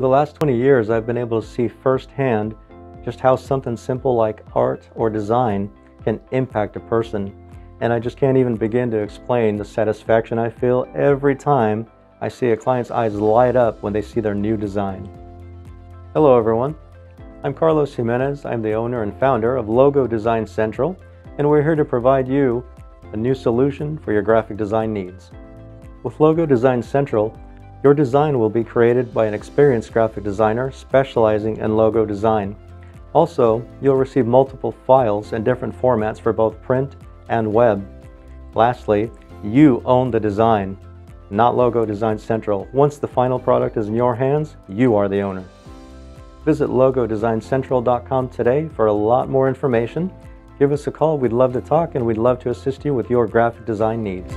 For the last 20 years, I've been able to see firsthand just how something simple like art or design can impact a person. And I just can't even begin to explain the satisfaction I feel every time I see a client's eyes light up when they see their new design. Hello everyone, I'm Carlos Jimenez. I'm the owner and founder of Logo Design Central, and we're here to provide you a new solution for your graphic design needs. With Logo Design Central, your design will be created by an experienced graphic designer specializing in logo design. Also, you'll receive multiple files in different formats for both print and web. Lastly, you own the design, not Logo Design Central. Once the final product is in your hands, you are the owner. Visit LogoDesignCentral.com today for a lot more information. Give us a call. We'd love to talk, and we'd love to assist you with your graphic design needs.